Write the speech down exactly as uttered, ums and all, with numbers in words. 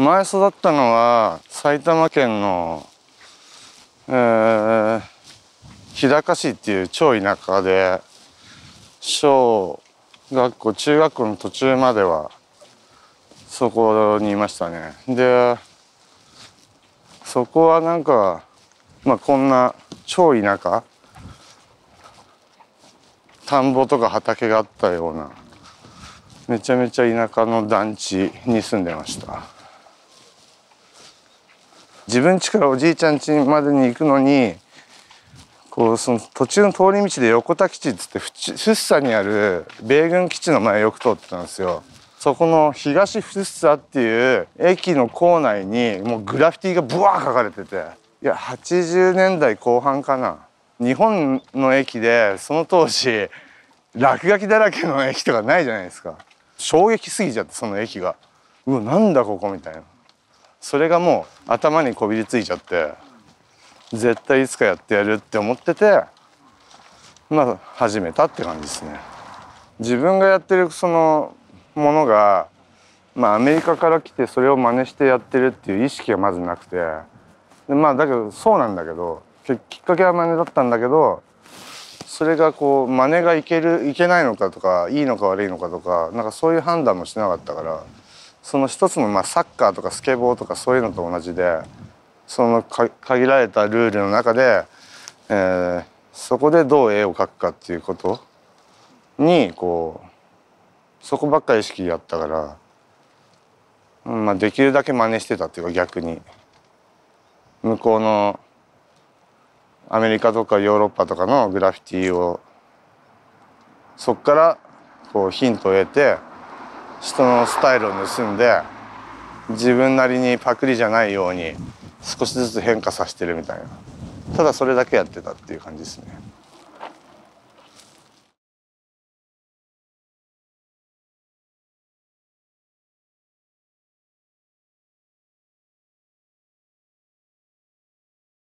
前育ったのは埼玉県の、えー、日高市っていう超田舎で、小学校中学校の途中まではそこにいましたね。でそこはなんか、まあ、こんな超田舎、田んぼとか畑があったようなめちゃめちゃ田舎の団地に住んでました。自分家からおじいちゃん家までに行くのに、こうその途中の通り道で横田基地っつって福生にある米軍基地の前よく通ってたんですよ。そこの東福生っていう駅の構内にもうグラフィティがブワー書かれてて、いやはちじゅうねんだいこう半かな、日本の駅でその当時落書きだらけの駅とかないじゃないですか。衝撃すぎちゃって、その駅が、うわなんだここみたいな、それがもう頭にこびりついちゃって、絶対いつかやってやるって思ってて、まあ始めたって感じですね。自分がやってるそのものが、まあ、アメリカから来てそれを真似してやってるっていう意識がまずなくて、でまあだけどそうなんだけど、きっかけは真似だったんだけど、それがこう真似がいけるいけないのかとか、いいのか悪いのかとか、なんかそういう判断もしなかったから、その一つのまあサッカーとかスケボーとかそういうのと同じで、そのか限られたルールの中で、えー、そこでどう絵を描くかっていうことにこうそこばっかり意識やったから、うんまあ、できるだけ真似してたっていうか、逆に向こうのアメリカとかヨーロッパとかのグラフィティをそこからこうヒントを得て、人のスタイルを盗んで自分なりにパクリじゃないように少しずつ変化させてるみたいな、ただそれだけやってたっていう感じですね。